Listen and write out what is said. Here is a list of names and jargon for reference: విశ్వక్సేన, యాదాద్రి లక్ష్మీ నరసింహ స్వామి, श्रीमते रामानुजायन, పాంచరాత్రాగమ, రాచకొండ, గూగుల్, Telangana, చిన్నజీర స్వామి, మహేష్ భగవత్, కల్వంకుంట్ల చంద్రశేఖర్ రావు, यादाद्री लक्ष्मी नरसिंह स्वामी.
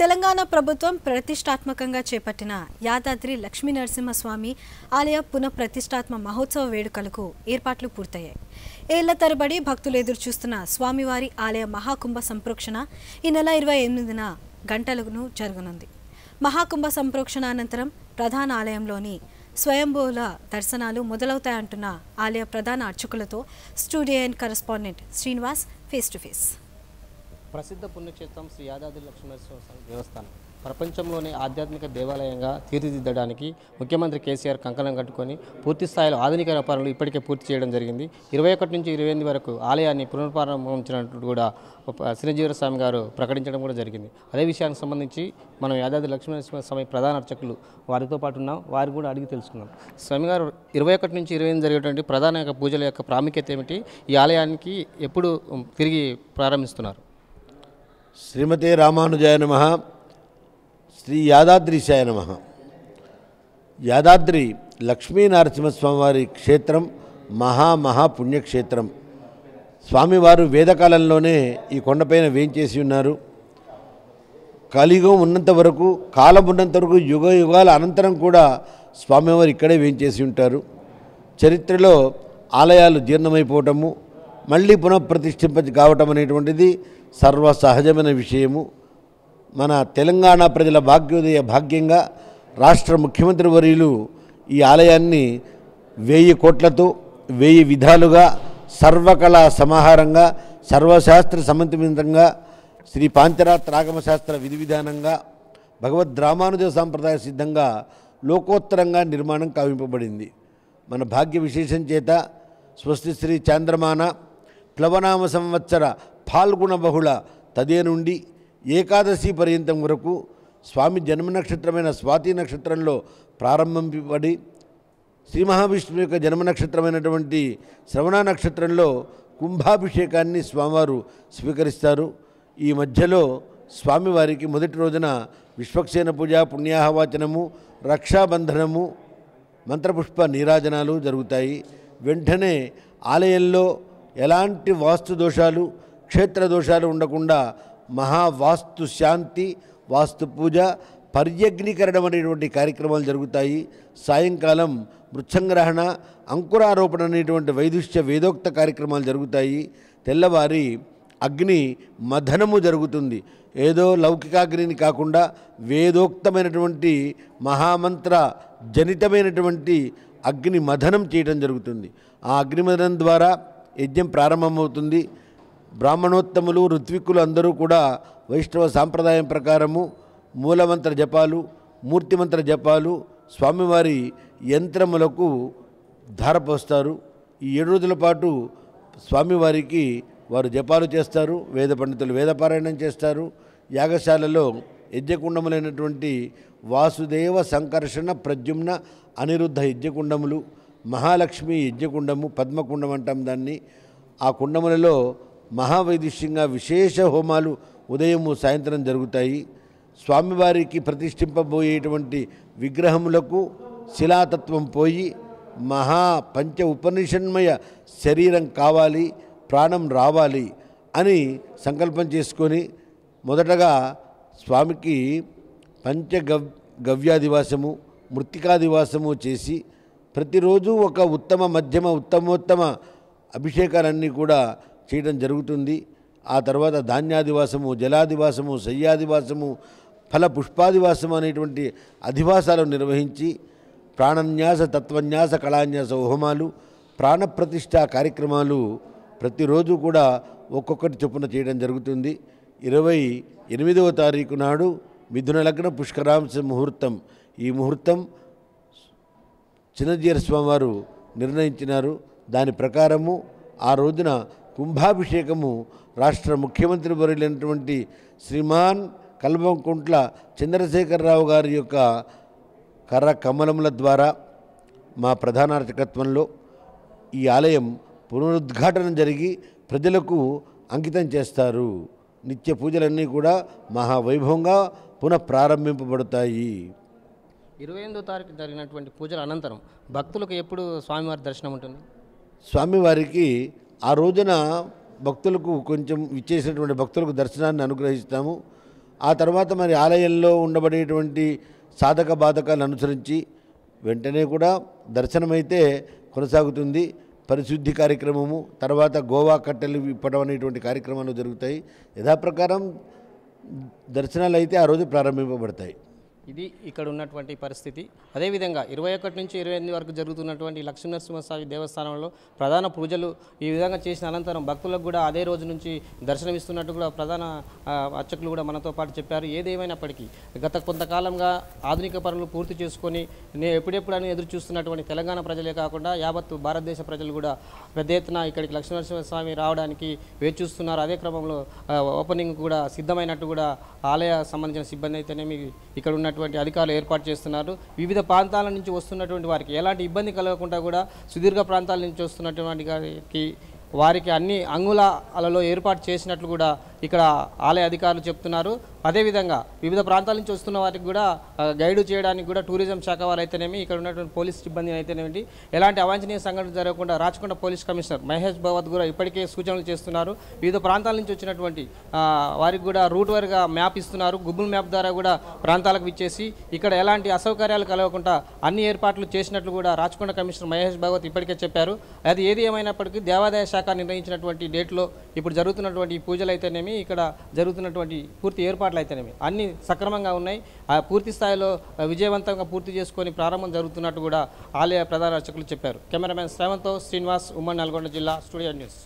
తెలంగాణ ప్రభుత్వం ప్రతిష్టాత్మకంగా చేపట్టిన యాదాద్రి లక్ష్మీ నరసింహ స్వామి ఆలయ పునఃప్రతిష్టాత్మ మహోత్సవ వేడుకలకు ఏర్పాట్లు పూర్తయ్యాయి. ఏళ్ల తరబడి భక్తులు ఎదురు చూస్తున్న స్వామివారి ఆలయ మహాకుంభ సంప్రోక్షణ ఈ నెల 28న గంటలకు జరుగునుంది. మహాకుంభ సంప్రోక్షణ అనంతరం ప్రధాన ఆలయంలోని స్వయంభూల దర్శనాలు మొదలవుతాయంటున్న ఆలయ ప్రధాన అర్చకులతో studio and correspondent Srinivas face to face. ప్రసిద్ధ పుణ్యక్షేత్రం శ్రీ యాదాద్రి లక్ష్మీ నరసింహస్వామి దేవస్థానం ప్రపంచంలోనే ఆధ్యాత్మిక దేవాలయంగా తీర్చిదిద్దడానికి ముఖ్యమంత్రి కేసీఆర్ కంకణం కట్టుకొని పూర్తి స్థాయిలో ఆధునిక పనులు ఇప్పటికే పూర్తి చేయడం జరిగింది. 21 నుంచి 28 వరకు ఆలయాన్ని పునర్ప్రారంభించినట్టు కూడా శ్రీజీవర స్వామి గారు ప్రకటించడం కూడా జరిగింది. అదే విషయానికి సంబంధించి మనం యాదాద్రి లక్ష్మీనరసింహ స్వామి ప్రధాన అర్చకులు వారితో పాటు ఉన్నాం, వారు కూడా అడిగి తెలుసుకున్నాం. స్వామి గారు 21 నుంచి 28 జరిగేటువంటి ప్రధాన యొక్క పూజల యొక్క ప్రాముఖ్యత ఏమిటి, ఈ ఆలయానికి ఎప్పుడు తిరిగి ప్రారంభిస్తున్నారు? श्रीमते रामानुजायन नमः. श्री यादाद्रीशाय नमः. यादाद्री लक्ष्मी नरसिंह स्वामी क्षेत्रम महा महापुण्यक्षेत्रम. स्वामीवारु वेदकालंलोने ई कोंडपैन वेंचेसी उन्नारु. కలియుగం ఉన్నంత వరకు కాలం ఉన్నంత వరకు యుగ యుగాల అనంతరం కూడా స్వామివారు ఇక్కడే వేంచేసి ఉంటారు. చరిత్రలో ఆలయాలు జీర్ణమైపోవడము మళ్ళీ పునఃప్రతిష్ఠింప కావటం అనేటువంటిది సర్వ సహజమైన విషయము. మన తెలంగాణ ప్రజల భాగ్యోదయ భాగ్యంగా రాష్ట్ర ముఖ్యమంత్రి వర్యులు ఈ ఆలయాన్ని 1000 కోట్లతో 1000 విధాలుగా సర్వకళా సమాహారంగా సర్వశాస్త్ర సమన్వితంగా శ్రీ పాంచరాత్రాగమ శాస్త్ర విధి విధానంగా భగవద్్ ద్రామానుజ సాంప్రదాయ సిద్ధంగా లోకోత్తరంగా నిర్మాణం కావింపబడింది. మన భాగ్య విశేషం చేత స్వస్తి శ్రీ చాంద్రమాన ప్లవనామ సంవత్సర పాల్గుణ బహుళ తదే నుండి ఏకాదశి పర్యంతం వరకు స్వామి జన్మ నక్షత్రమైన స్వాతి నక్షత్రంలో ప్రారంభింపబడి శ్రీ మహావిష్ణువు యొక్క జన్మ నక్షత్రమైనటువంటి శ్రవణ నక్షత్రంలో కుంభాభిషేకాన్ని స్వామివారు స్వీకరిస్తారు. ఈ మధ్యలో స్వామివారికి మొదటి రోజున విశ్వక్సేన పూజ, పుణ్యాహవాచనము, రక్షాబంధనము, మంత్రపుష్ప నీరాజనాలు జరుగుతాయి. వెంటనే ఆలయంలో ఎలాంటి వాస్తు దోషాలు క్షేత్ర దోషాలు ఉండకుండా మహావాస్తు శాంతి, వాస్తు పూజ, పర్యగ్నీకరణం అనేటువంటి కార్యక్రమాలు జరుగుతాయి. సాయంకాలం వృక్షంగ్రహణ, అంకురారోపణ అనేటువంటి వైదుష్య వేదోక్త కార్యక్రమాలు జరుగుతాయి. తెల్లవారి అగ్ని మథనము జరుగుతుంది. ఏదో లౌకికాగ్నిని కాకుండా వేదోక్తమైనటువంటి మహామంత్ర జనితమైనటువంటి అగ్ని మథనం చేయడం జరుగుతుంది. ఆ అగ్నిమథనం ద్వారా యజ్ఞం ప్రారంభమవుతుంది. బ్రాహ్మణోత్తములు ఋత్విక్కులు అందరూ కూడా వైష్ణవ సాంప్రదాయం ప్రకారము మూలమంత్ర జపాలు, మూర్తిమంత్ర జపాలు స్వామివారి యంత్రములకు ధారపోస్తారు. ఈ 7 రోజుల పాటు స్వామివారికి వారు జపాలు చేస్తారు, వేద పండితులు వేదపారాయణం చేస్తారు. యాగశాలలో యజ్ఞకుండములైనటువంటి వాసుదేవ సంకర్షణ ప్రద్యుమ్న అనిరుద్ధ యజ్ఞకుండములు, మహాలక్ష్మి యజ్ఞకుండము, పద్మకుండం అంటాం దాన్ని. ఆ కుండములలో మహావైదుష్యంగా విశేష హోమాలు ఉదయము సాయంత్రం జరుగుతాయి. స్వామివారికి ప్రతిష్ఠింపబోయేటువంటి విగ్రహములకు శిలాతత్వం పోయి మహా పంచ ఉపనిషన్మయ శరీరం కావాలి, ప్రాణం రావాలి అని సంకల్పం చేసుకొని మొదటగా స్వామికి పంచ గవ్యాదివాసము, మృతికాదివాసము చేసి ప్రతిరోజు ఒక ఉత్తమ మధ్యమ ఉత్తమోత్తమ అభిషేకాలన్నీ కూడా చేయడం జరుగుతుంది. ఆ తర్వాత ధాన్యాదివాసము, జలాధివాసము, శహ్యాదివాసము, ఫల పుష్పాదివాసము అనేటువంటి అధివాసాలు నిర్వహించి ప్రాణన్యాస, తత్వన్యాస, కళాన్యాస హోమాలు, ప్రాణ ప్రతిష్ఠ కార్యక్రమాలు ప్రతిరోజు కూడా ఒక్కొక్కటి చొప్పున చేయడం జరుగుతుంది. 28వ తారీఖు నాడు మిథున లగ్న పుష్కామ ముహూర్తం, ఈ ముహూర్తం చిన్నజీర స్వామివారు నిర్ణయించినారు. దాని ప్రకారము ఆ రోజున కుంభాభిషేకము రాష్ట్ర ముఖ్యమంత్రి వర్యులైనటువంటి శ్రీమాన్ కల్వంకుంట్ల చంద్రశేఖర్ రావు గారి యొక్క కర్ర కమలముల ద్వారా మా ప్రధానార్చకత్వంలో ఈ ఆలయం పునరుద్ఘాటన జరిగి ప్రజలకు అంకితం చేస్తారు. నిత్య పూజలన్నీ కూడా మహావైభవంగా పునఃప్రారంభింపబడతాయి. 28వ తారీఖు జరిగినటువంటి పూజల అనంతరం భక్తులకు ఎప్పుడు స్వామివారి దర్శనం ఉంటుంది? స్వామివారికి ఆ రోజున భక్తులకు కొంచెం ఇచ్చేసినటువంటి భక్తులకు దర్శనాన్ని అనుగ్రహిస్తాము. ఆ తర్వాత మరి ఆలయంలో ఉండబడేటువంటి సాధక బాధకాలను అనుసరించి వెంటనే కూడా దర్శనమైతే కొనసాగుతుంది। పరిశుద్ధి కార్యక్రమము తర్వాత గోవా కట్టెలు విప్పడం అనేటువంటి కార్యక్రమాలు జరుగుతాయి। యథాప్రకారం దర్శనాలు అయితే ఆ రోజు ప్రారంభింపబడతాయి। ఇది ఇక్కడ ఉన్నటువంటి పరిస్థితి। అదే విధంగా 21 నుంచి 28 వరకు జరుగుతున్నటువంటి లక్ష్మీ నరసింహస్వామి దేవస్థానంలో ప్రధాన పూజలు ఈ విధంగా చేసిన అనంతరం భక్తులకు కూడా అదే రోజు నుంచి దర్శనమిస్తున్నట్టు కూడా ప్రధాన అర్చకులు కూడా మనతో పాటు చెప్పారు। ఏదేమైనప్పటికీ గత కొంతకాలంగా ఆధునిక పనులు పూర్తి చేసుకొని ఎప్పుడెప్పుడు అని ఎదురు చూస్తున్నటువంటి తెలంగాణ ప్రజలే కాకుండా యావత్తు భారతదేశ ప్రజలు కూడా పెద్ద ఎత్తున ఇక్కడికి లక్ష్మీ నరసింహస్వామి రావడానికి వేచి చూస్తున్నారు। అదే క్రమంలో ఓపెనింగ్ కూడా సిద్ధమైనట్టు కూడా ఆలయ సంబంధించిన సిబ్బంది అయితేనేమి ఇక్కడ ఉన్న అధికారులు ఏర్పాటు చేస్తున్నారు। వివిధ ప్రాంతాల నుంచి వస్తున్నటువంటి వారికి ఎలాంటి ఇబ్బంది కలగకుండా కూడా సుదీర్ఘ ప్రాంతాల నుంచి వస్తున్నటువంటి వారికి అన్ని అంగుళాలలో ఏర్పాటు చేసినట్లు కూడా ఇక్కడ ఆలయ అధికారులు చెప్తున్నారు। అదేవిధంగా వివిధ ప్రాంతాల నుంచి వస్తున్న వారికి కూడా గైడ్ చేయడానికి కూడా టూరిజం శాఖ వారు అయితేనేమి ఇక్కడ ఉన్నటువంటి పోలీస్ సిబ్బంది అయితేనేమి ఎలాంటి అవాంఛనీయ సంఘటన జరగకుండా రాచకొండ పోలీస్ కమిషనర్ మహేష్ భగవత్ కూడా ఇప్పటికే సూచనలు చేస్తున్నారు। వివిధ ప్రాంతాల నుంచి వచ్చినటువంటి వారికి కూడా రూట్ వారిగా మ్యాప్ ఇస్తున్నారు। గూగుల్ మ్యాప్ ద్వారా కూడా ప్రాంతాలకు విచ్చేసి ఇక్కడ ఎలాంటి అసౌకర్యాలు కలగకుండా అన్ని ఏర్పాట్లు చేసినట్లు కూడా రాచకొండ కమిషనర్ మహేష్ భగవత్ ఇప్పటికే చెప్పారు। అది ఏది ఏమైనప్పటికీ దేవాదాయ శాఖ నిర్ణయించినటువంటి డేట్లో ఇప్పుడు జరుగుతున్నటువంటి పూజలు అయితేనేమి ఇక్కడ జరుగుతున్నటువంటి పూర్తి ఏర్పాట్లు అయితేనేమి అన్ని సక్రమంగా ఉన్నాయి। ఆ పూర్తి స్థాయిలో విజయవంతంగా పూర్తి చేసుకొని ప్రారంభం జరుగుతున్నట్టు కూడా ఆలయ ప్రధాన అర్చకులు చెప్పారు। కెమెరామెన్ శ్రవణ్తో శ్రీనివాస్, ఉమ్మడి నల్గొండ జిల్లా, స్టూడియో న్యూస్।